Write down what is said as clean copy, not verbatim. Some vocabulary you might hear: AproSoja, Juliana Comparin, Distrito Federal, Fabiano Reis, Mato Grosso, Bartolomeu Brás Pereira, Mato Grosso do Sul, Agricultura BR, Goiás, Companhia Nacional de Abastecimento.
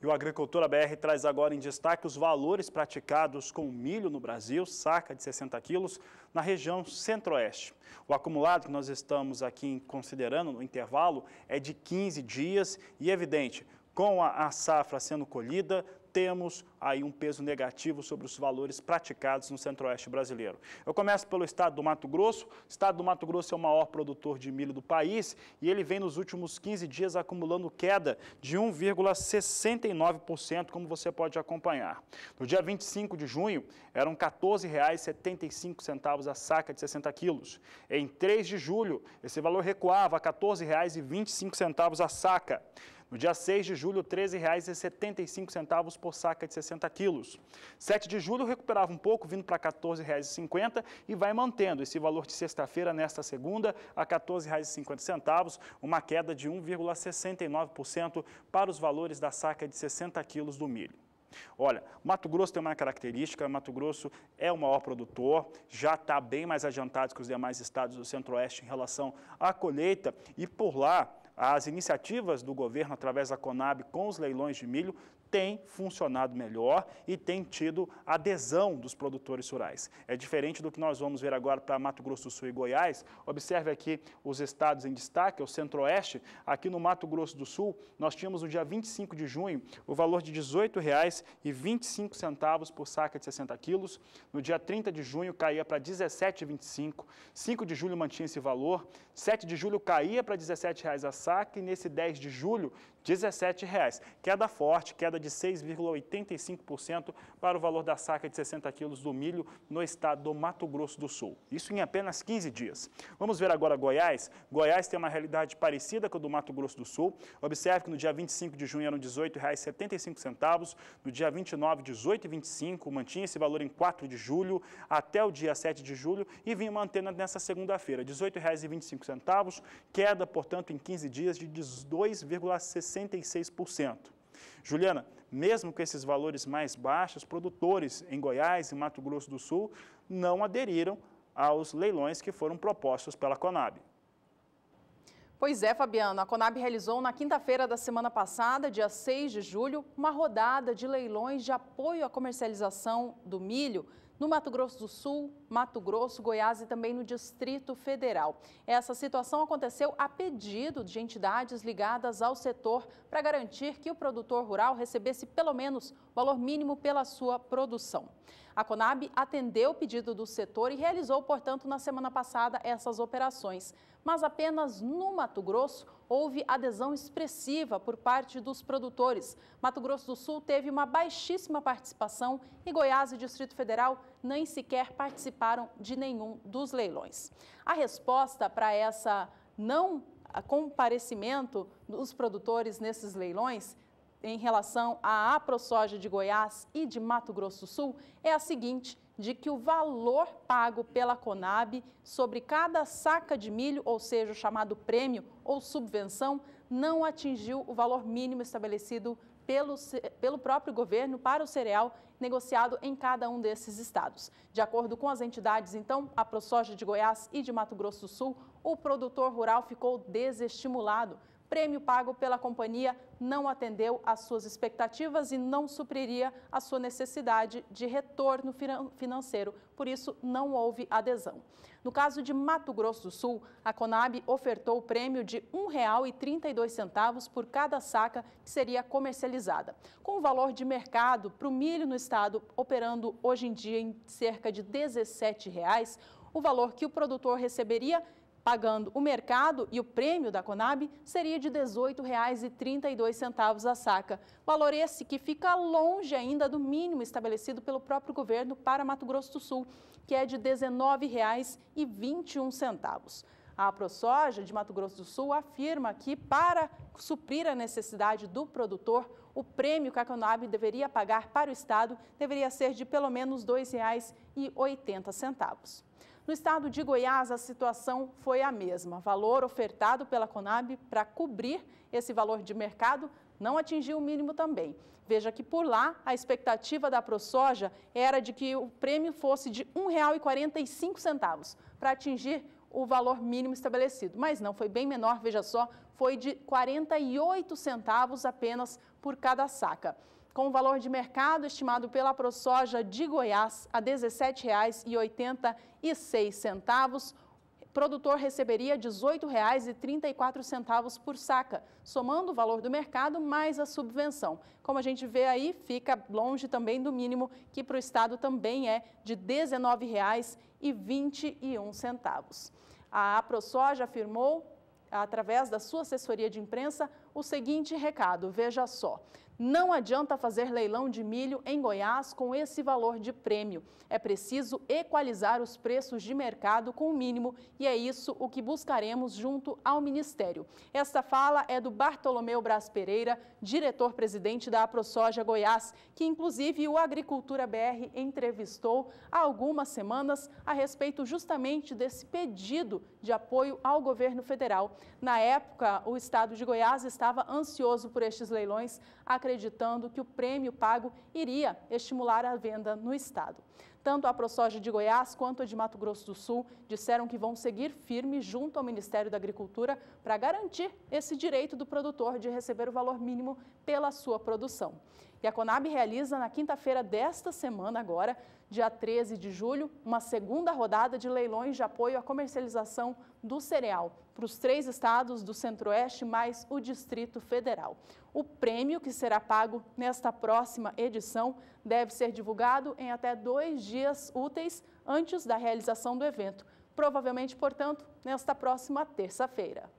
E o Agricultura BR traz agora em destaque os valores praticados com o milho no Brasil, saca de 60 quilos, na região centro-oeste. O acumulado que nós estamos aqui considerando no intervalo é de 15 dias e, evidente, com a safra sendo colhida, temos aí um peso negativo sobre os valores praticados no centro-oeste brasileiro. Eu começo pelo estado do Mato Grosso. O estado do Mato Grosso é o maior produtor de milho do país e ele vem nos últimos 15 dias acumulando queda de 1,69%, como você pode acompanhar. No dia 25 de junho, eram R$ 14,75 a saca de 60 quilos. Em 3 de julho, esse valor recuava a R$ 14,25 a saca. No dia 6 de julho, R$ 13,75 por saca de 60 quilos. 7 de julho recuperava um pouco, vindo para R$ 14,50 e vai mantendo esse valor de sexta-feira, nesta segunda, a R$ 14,50, uma queda de 1,69% para os valores da saca de 60 quilos do milho. Olha, Mato Grosso tem uma característica, Mato Grosso é o maior produtor, já está bem mais adiantado que os demais estados do Centro-Oeste em relação à colheita e por lá as iniciativas do governo através da Conab com os leilões de milho têm funcionado melhor e têm tido adesão dos produtores rurais. É diferente do que nós vamos ver agora para Mato Grosso do Sul e Goiás. Observe aqui os estados em destaque, o Centro-Oeste. Aqui no Mato Grosso do Sul, nós tínhamos no dia 25 de junho o valor de R$ 18,25 por saca de 60 quilos. No dia 30 de junho caía para R$ 17,25. 5 de julho mantinha esse valor. 7 de julho caía para R$ 17,00 a saca e nesse 10 de julho R$ 17,00. Queda forte, queda de 6,85% para o valor da saca de 60 quilos do milho no estado do Mato Grosso do Sul. Isso em apenas 15 dias. Vamos ver agora Goiás. Goiás tem uma realidade parecida com a do Mato Grosso do Sul. Observe que no dia 25 de junho eram R$ 18,75, no dia 29, R$ 18,25, mantinha esse valor em 4 de julho até o dia 7 de julho e vinha mantendo nessa segunda-feira, R$ 18,25, queda, portanto, em 15 dias de 2,66%. Juliana, mesmo com esses valores mais baixos, produtores em Goiás e Mato Grosso do Sul não aderiram aos leilões que foram propostos pela Conab. Pois é, Fabiano, a Conab realizou na quinta-feira da semana passada, dia 6 de julho, uma rodada de leilões de apoio à comercialização do milho no Mato Grosso do Sul, Mato Grosso, Goiás e também no Distrito Federal. Essa situação aconteceu a pedido de entidades ligadas ao setor para garantir que o produtor rural recebesse pelo menos valor mínimo pela sua produção. A Conab atendeu o pedido do setor e realizou, portanto, na semana passada essas operações. Mas apenas no Mato Grosso houve adesão expressiva por parte dos produtores. Mato Grosso do Sul teve uma baixíssima participação e Goiás e Distrito Federal nem sequer participaram de nenhum dos leilões. A resposta para essa não comparecimento dos produtores nesses leilões em relação à AproSoja de Goiás e de Mato Grosso do Sul é a seguinte, de que o valor pago pela Conab sobre cada saca de milho, ou seja, o chamado prêmio ou subvenção, não atingiu o valor mínimo estabelecido pelo próprio governo para o cereal negociado em cada um desses estados. De acordo com as entidades, então, a AproSoja de Goiás e de Mato Grosso do Sul, o produtor rural ficou desestimulado. Prêmio pago pela companhia não atendeu às suas expectativas e não supriria a sua necessidade de retorno financeiro, por isso não houve adesão. No caso de Mato Grosso do Sul, a Conab ofertou o prêmio de R$ 1,32 por cada saca que seria comercializada. Com o valor de mercado para o milho no estado operando hoje em dia em cerca de R$ 17,00, o valor que o produtor receberia pagando o mercado e o prêmio da Conab seria de R$ 18,32 a saca. Valor esse que fica longe ainda do mínimo estabelecido pelo próprio governo para Mato Grosso do Sul, que é de R$ 19,21. A AproSoja de Mato Grosso do Sul afirma que, para suprir a necessidade do produtor, o prêmio que a Conab deveria pagar para o estado deveria ser de pelo menos R$ 2,80. No estado de Goiás, a situação foi a mesma. Valor ofertado pela Conab para cobrir esse valor de mercado não atingiu o mínimo também. Veja que por lá, a expectativa da AproSoja era de que o prêmio fosse de R$ 1,45 para atingir o valor mínimo estabelecido, mas não, foi bem menor, veja só, foi de 48 centavos apenas por cada saca. Com o valor de mercado estimado pela AproSoja de Goiás a R$ 17,86, o produtor receberia R$ 18,34 por saca, somando o valor do mercado mais a subvenção. Como a gente vê aí, fica longe também do mínimo, que para o Estado também é de R$ 19,21. A AproSoja afirmou, através da sua assessoria de imprensa, o seguinte recado, veja só. Não adianta fazer leilão de milho em Goiás com esse valor de prêmio. É preciso equalizar os preços de mercado com o mínimo e é isso o que buscaremos junto ao Ministério. Esta fala é do Bartolomeu Brás Pereira, diretor-presidente da AproSoja Goiás, que inclusive o Agricultura BR entrevistou há algumas semanas a respeito justamente desse pedido de apoio ao governo federal. Na época, o estado de Goiás estava ansioso por estes leilões, acreditando que o prêmio pago iria estimular a venda no estado. Tanto a AproSoja de Goiás quanto a de Mato Grosso do Sul disseram que vão seguir firme junto ao Ministério da Agricultura para garantir esse direito do produtor de receber o valor mínimo pela sua produção. E a Conab realiza na quinta-feira desta semana agora, dia 13 de julho, uma segunda rodada de leilões de apoio à comercialização do cereal para os 3 estados do Centro-Oeste mais o Distrito Federal. O prêmio que será pago nesta próxima edição deve ser divulgado em até 2 dias úteis antes da realização do evento, provavelmente, portanto, nesta próxima terça-feira.